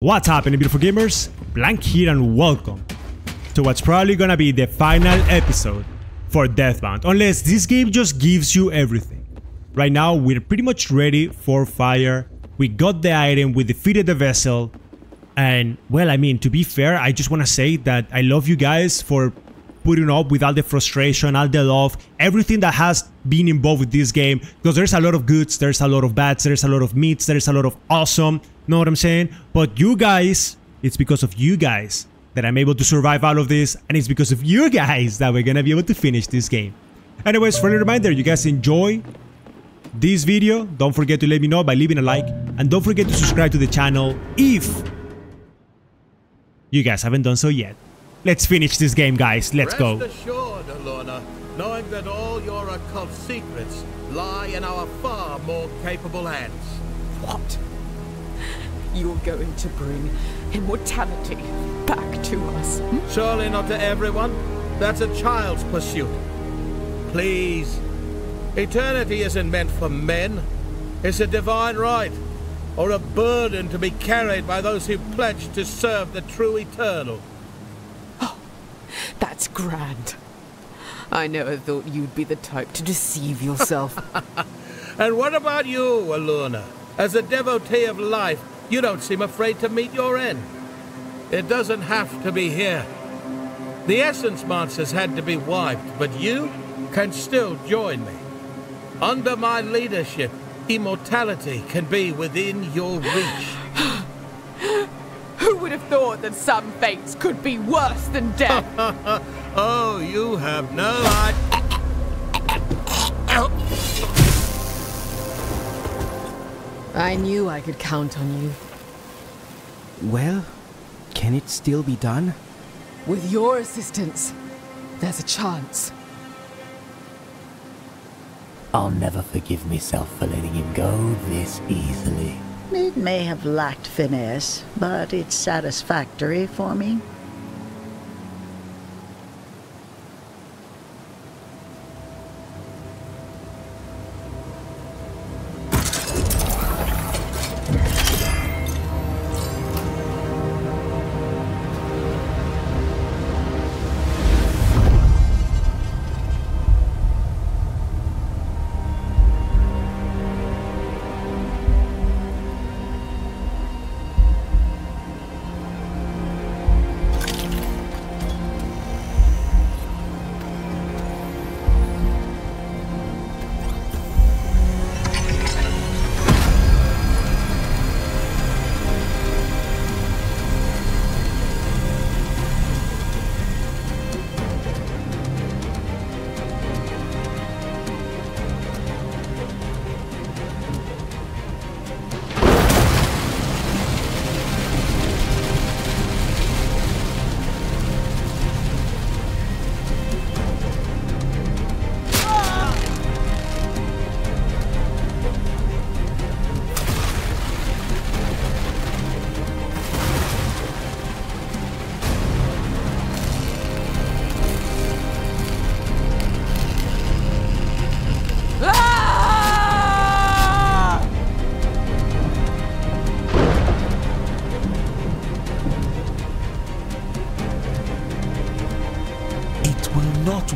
What's happening, beautiful gamers? Blank here and welcome to what's probably gonna be the final episode for Deathbound, unless this game just gives you everything. Right now we're pretty much ready for fire. We got the item, we defeated the vessel, and well, I mean, to be fair, I just wanna say that I love you guys for putting up with all the frustration, all the love, everything that has been involved with this game, because there's a lot of goods, there's a lot of bads, there's a lot of meats, there's a lot of awesome. Know what I'm saying? But you guys, it's because of you guys that I'm able to survive all of this, and it's because of you guys that we're gonna be able to finish this game. Anyways, friendly reminder, you guys enjoy this video, don't forget to let me know by leaving a like, and don't forget to subscribe to the channel if you guys haven't done so yet. Let's finish this game, guys. Let's go. Rest assured, Alorna, knowing that all your occult secrets lie in our far more capable hands. What? You're going to bring immortality back to us. Surely not to everyone. That's a child's pursuit. Please. Eternity isn't meant for men. It's a divine right, or a burden to be carried by those who pledge to serve the true eternal. Oh, that's grand. I never thought you'd be the type to deceive yourself. And what about you, Alorna? As a devotee of life, you don't seem afraid to meet your end. It doesn't have to be here. The essence monsters had to be wiped, but you can still join me. Under my leadership, immortality can be within your reach. Who would have thought that some fates could be worse than death? Oh, you have no idea. I knew I could count on you. Well, can it still be done? With your assistance, there's a chance. I'll never forgive myself for letting him go this easily. It may have lacked finesse, but it's satisfactory for me.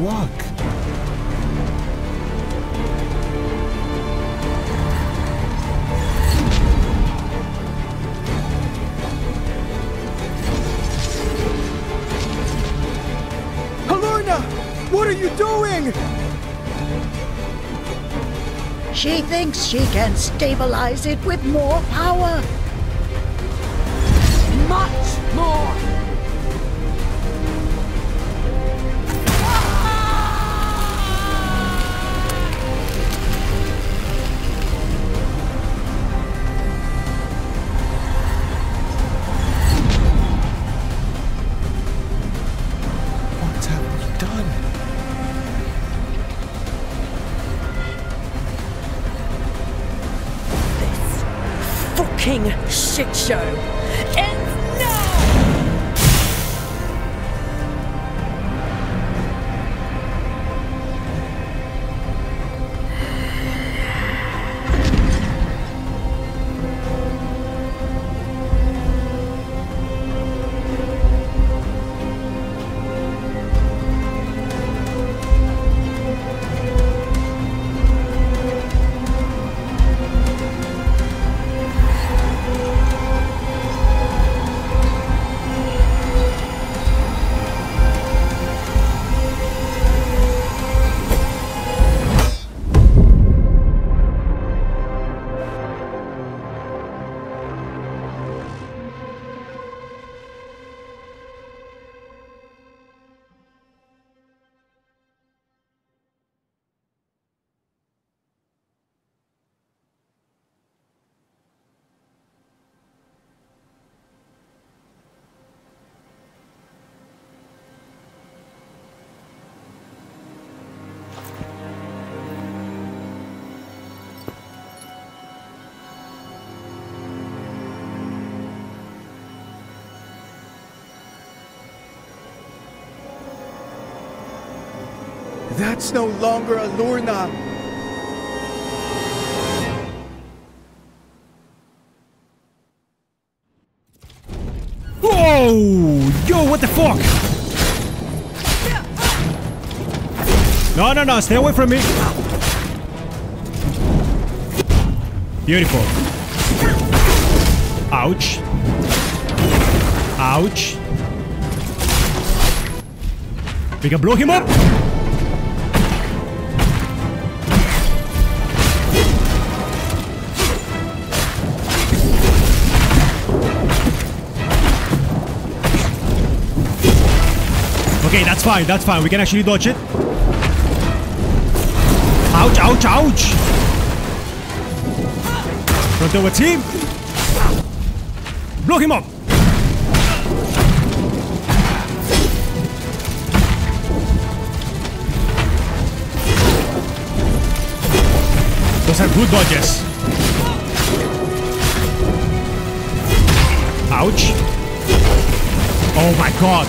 Walk. Alorna, what are you doing? She thinks she can stabilize it with more power. Much more. King shit show. End now. That's no longer a Lurna. Whoa! Yo, what the fuck? No, no, no, stay away from me. Beautiful. Ouch. Ouch. We can blow him up. Okay, that's fine, that's fine. We can actually dodge it. Ouch, ouch, ouch. Front over team. Blow him up. Those are good dodges. Ouch. Oh my god.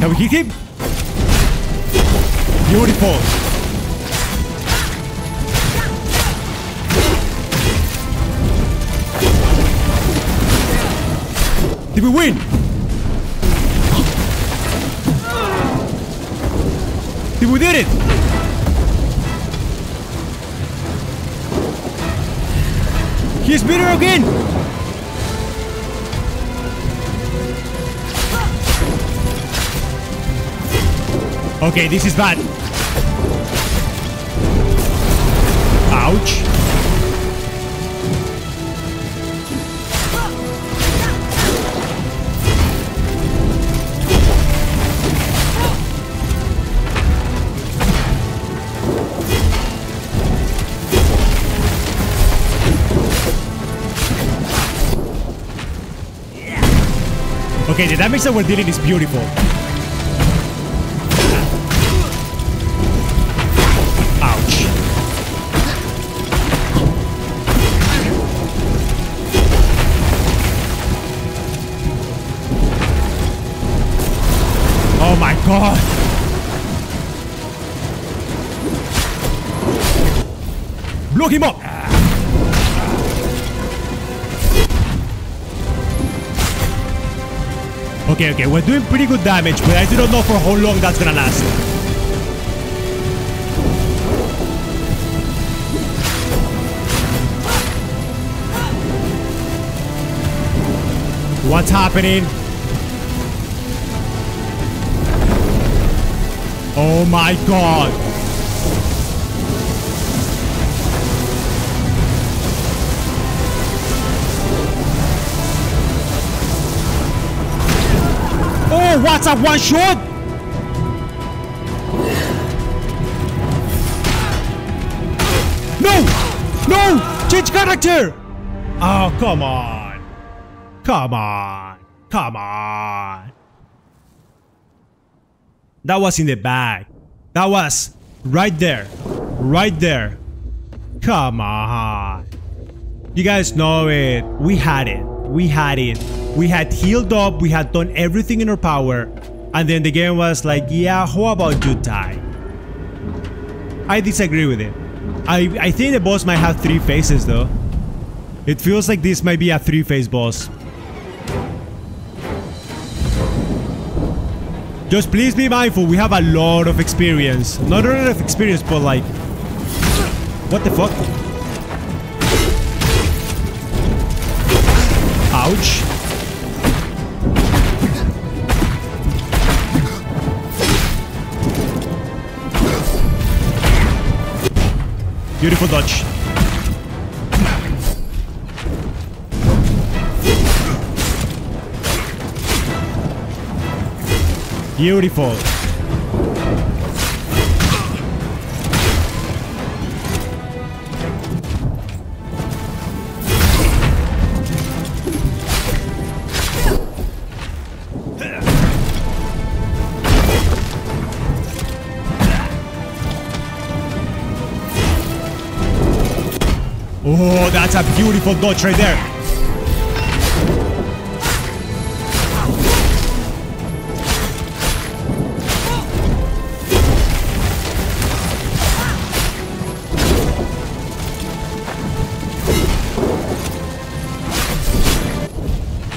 Can we hit him? Beautiful. Did we win? Did we did it? He's beat her again! Okay, this is bad. Ouch. Okay, the damage that we're dealing is beautiful. Ouch. Oh my god. Blow him up. Okay, okay, we're doing pretty good damage, but I do not know for how long that's gonna last. What's happening? Oh my god. Oh, what's up, one shot? No! No! Change character! Oh, come on. Come on. Come on. That was in the bag. That was right there. Right there. Come on. You guys know it. We had it. We had it. We had healed up, we had done everything in our power, and then the game was like, yeah, how about you die? I disagree with it. I think the boss might have three phases though. It feels like this might be a three-phase boss. Just please be mindful, we have a lot of experience. Not a lot of experience, but like... What the fuck? Ouch. Beautiful dodge. Beautiful. Oh, that's a beautiful dodge right there.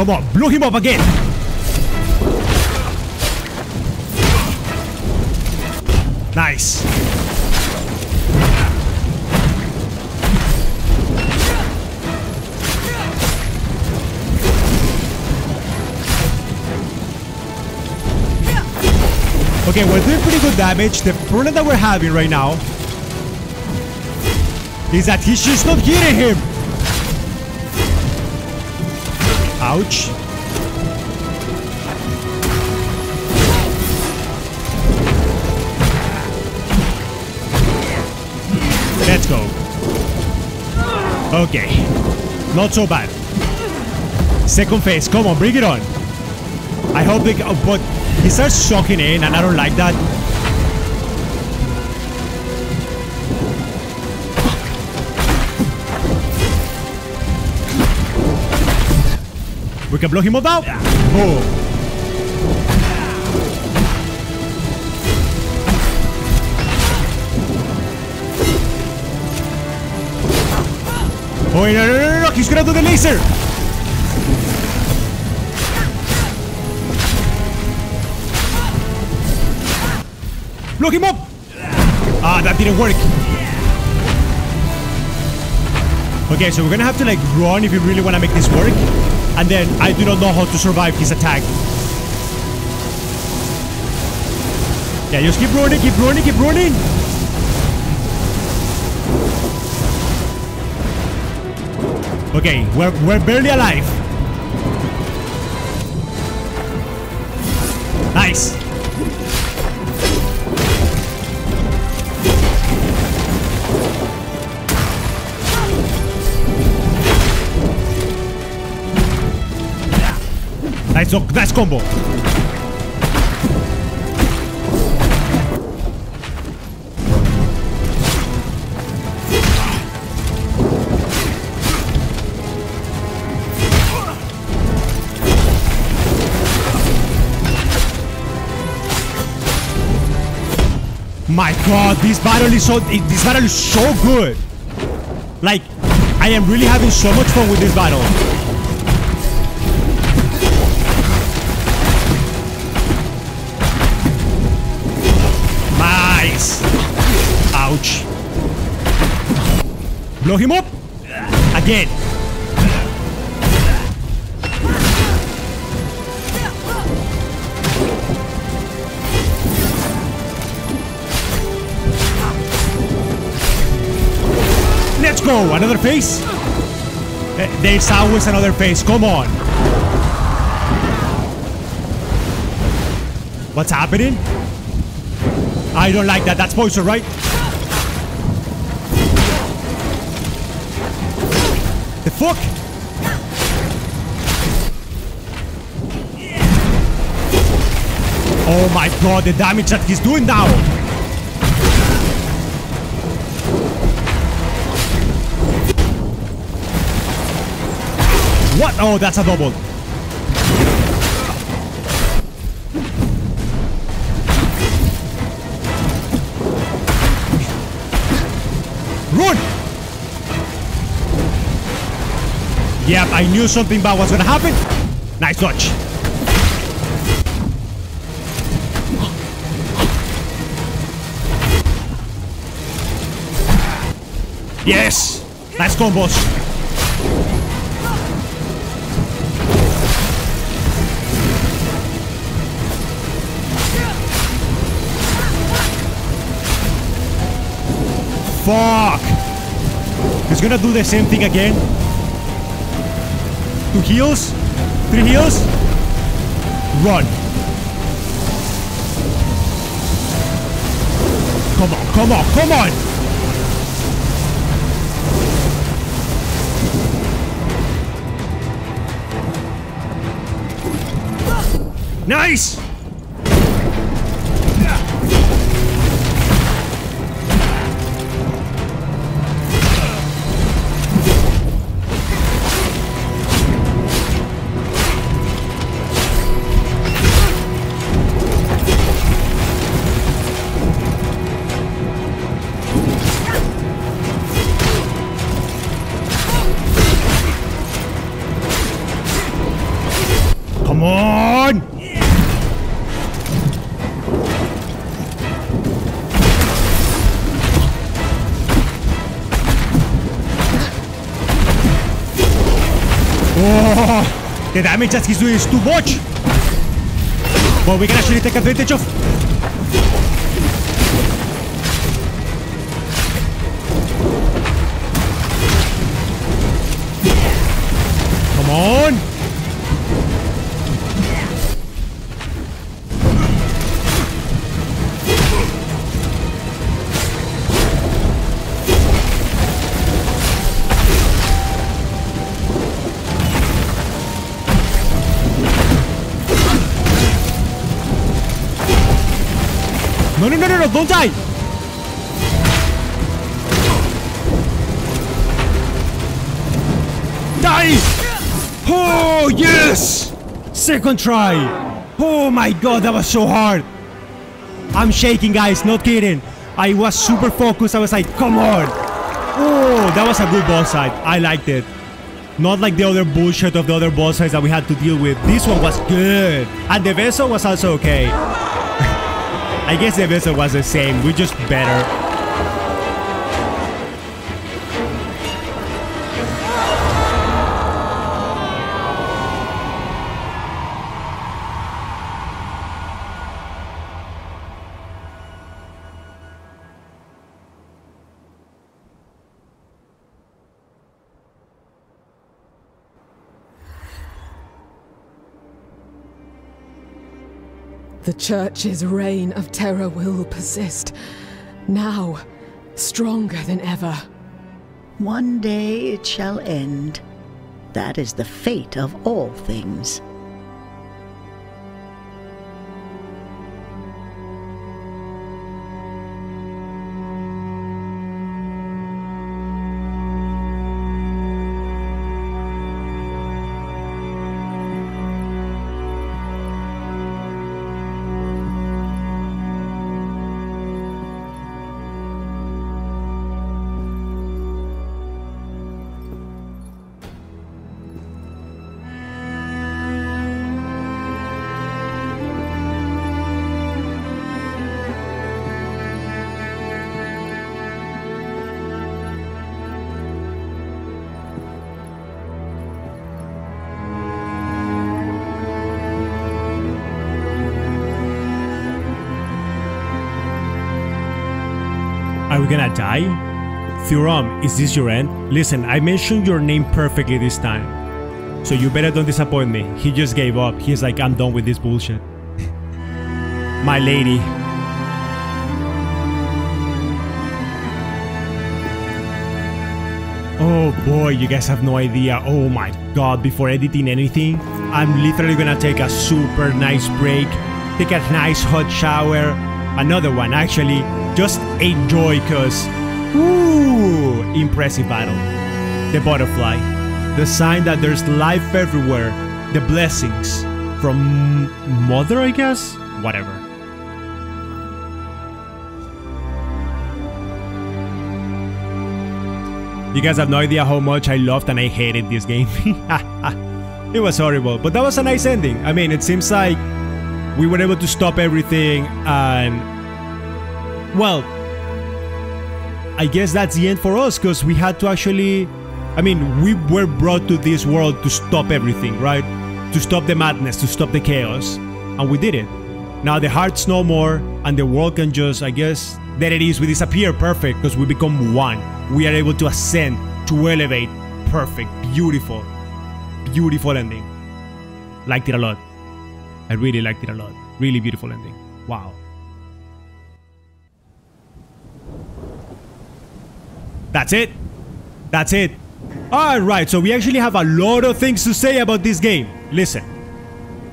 Come on, blow him up again. Nice. Okay, we're doing pretty good damage. The problem that we're having right now is that he's just not hitting him. Ouch. Let's go. Okay. Not so bad. Second phase. Come on, bring it on. I hope they... Oh, but he starts shocking in and I don't like that. We can blow him up now. Boom. Oh, no, no, no, no. He's gonna do the laser. Blow him up. Ah, that didn't work. Okay, so we're gonna have to like run if we really wanna make this work. And then I do not know how to survive his attack. Yeah, just keep running, keep running, keep running. Okay, we're barely alive. Nice. Nice combo. My God, this battle is so good. Like, I am really having so much fun with this battle. Ouch. Blow him up again. Let's go. Another face. There's always another face. Come on. What's happening? I don't like that. That's poison, right? The fuck? Oh my God, the damage that he's doing now. What? Oh, that's a double. Run! Yep, I knew something bad was gonna happen. Nice dodge. Yes! Nice combos. Fuck! He's gonna do the same thing again. 2 heals, 3 heals, run. Come on, come on, come on. Nice. Come on! Oh, the damage that he's doing is too much! But we can actually take advantage of... Come on! No, no, no, no, no, don't die! Die! Oh, yes! Second try! Oh my god, that was so hard! I'm shaking, guys, not kidding. I was super focused, I was like, come on! Oh, that was a good boss fight. I liked it. Not like the other bullshit of the other boss fights that we had to deal with. This one was good! And the vessel was also okay. I guess the vessel was the same, we're just better. The Church's reign of terror will persist, now stronger than ever. One day it shall end. That is the fate of all things. Are we gonna die? Theorem, is this your end? Listen, I mentioned your name perfectly this time, so you better don't disappoint me. He just gave up. He's like, I'm done with this bullshit. My lady. Oh boy, you guys have no idea. Oh my god, before editing anything, I'm literally gonna take a super nice break, take a nice hot shower, another one actually. Just enjoy, cause, ooh, impressive battle. The butterfly, the sign that there's life everywhere, the blessings from Mother, I guess? Whatever. You guys have no idea how much I loved and I hated this game. It was horrible, but that was a nice ending. I mean, it seems like we were able to stop everything and... well, I guess that's the end for us, because we had to actually... I mean, we were brought to this world to stop everything, right? To stop the madness, to stop the chaos, and we did it. Now the heart's no more, and the world can just, I guess... there it is, we disappear, perfect, because we become one. We are able to ascend, to elevate, perfect, beautiful. Beautiful ending. Liked it a lot. I really liked it a lot. Really beautiful ending. Wow. That's it. That's it. Alright, so we actually have a lot of things to say about this game. Listen,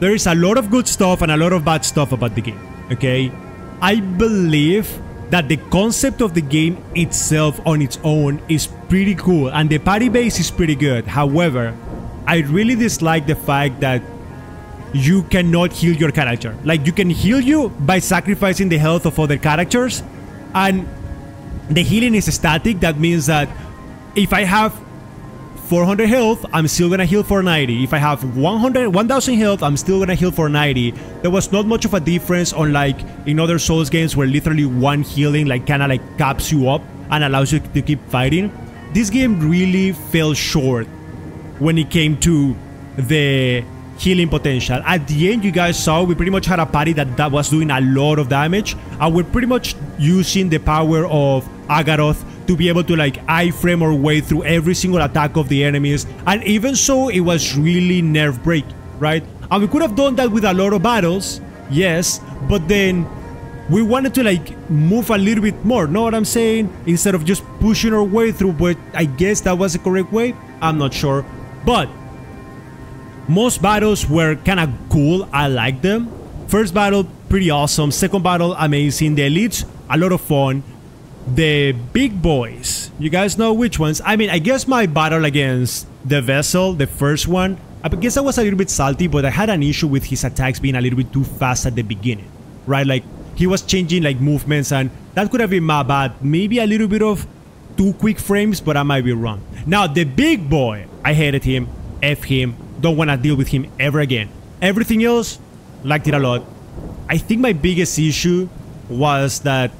there is a lot of good stuff and a lot of bad stuff about the game, okay? I believe that the concept of the game itself on its own is pretty cool and the party base is pretty good. However, I really dislike the fact that you cannot heal your character. Like, you can heal you by sacrificing the health of other characters, and the healing is static. That means that if I have 400 health, I'm still gonna heal for 90. If I have 1000 health, I'm still gonna heal for 90. There was not much of a difference on like in other Souls games where literally one healing like kinda like caps you up and allows you to keep fighting. This game really fell short when it came to the healing potential. At the end, you guys saw we pretty much had a party that was doing a lot of damage, and we're pretty much using the power of Agaroth to be able to like iframe our way through every single attack of the enemies. And even so, it was really nerve-breaking, right? And we could have done that with a lot of battles, yes, but then we wanted to like move a little bit more, know what I'm saying? Instead of just pushing our way through, but I guess that was the correct way, I'm not sure. But most battles were kind of cool, I like them. First battle, pretty awesome. Second battle, amazing. The elites, a lot of fun. The big boys, you guys know which ones. I mean, I guess my battle against the vessel, the first one, I guess I was a little bit salty, but I had an issue with his attacks being a little bit too fast at the beginning, right? Like he was changing like movements, and that could have been my bad. Maybe a little bit of too quick frames, but I might be wrong. Now the big boy, I hated him, F him, don't want to deal with him ever again. Everything else, liked it a lot. I think my biggest issue was that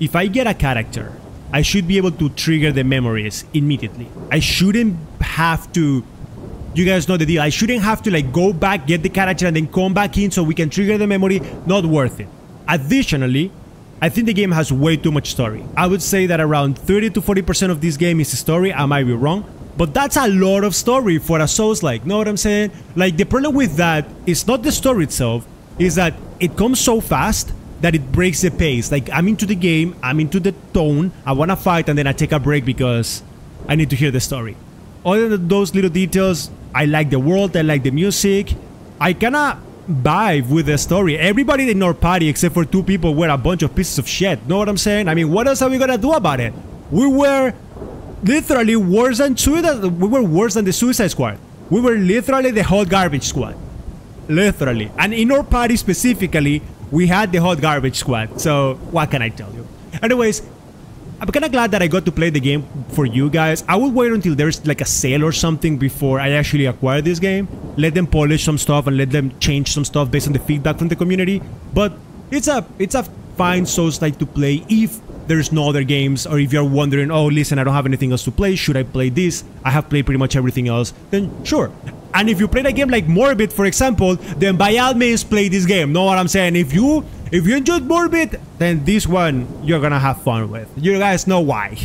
if I get a character, I should be able to trigger the memories immediately. I shouldn't have to, you guys know the deal, I shouldn't have to like go back, get the character, and then come back in so we can trigger the memory. Not worth it. Additionally, I think the game has way too much story. I would say that around 30 to 40% of this game is story. I might be wrong, but that's a lot of story for a Souls-like, know what I'm saying? Like the problem with that is not the story itself, is that it comes so fast that it breaks the pace. Like I'm into the game, I'm into the tone, I want to fight, and then I take a break because I need to hear the story. Other than those little details, I like the world, I like the music, I kind of vibe with the story. Everybody in our party except for two people were a bunch of pieces of shit, know what I'm saying? I mean, what else are we gonna do about it? We were literally worse than the Suicide Squad. We were literally the hot garbage squad, literally. And in our party specifically, we had the hot garbage squad, so what can I tell you? Anyways, I'm kind of glad that I got to play the game for you guys. I will wait until there's like a sale or something before I actually acquire this game. Let them polish some stuff and let them change some stuff based on the feedback from the community. But it's a fine Souls-like to play if there's no other games, or if you're wondering, oh listen, I don't have anything else to play, should I play this? I have played pretty much everything else, then sure. And if you played a game like Morbid, for example, then by all means play this game. Know what I'm saying? If you enjoyed Morbid, then this one you're gonna have fun with. You guys know why.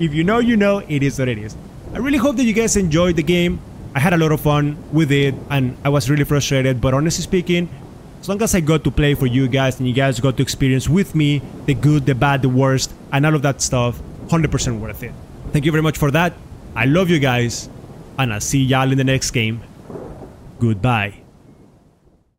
If you know, you know. It is what it is. I really hope that you guys enjoyed the game. I had a lot of fun with it, and I was really frustrated. But honestly speaking, as long as I got to play for you guys, and you guys got to experience with me the good, the bad, the worst, and all of that stuff, 100% worth it. Thank you very much for that. I love you guys, and I'll see y'all in the next game. Goodbye.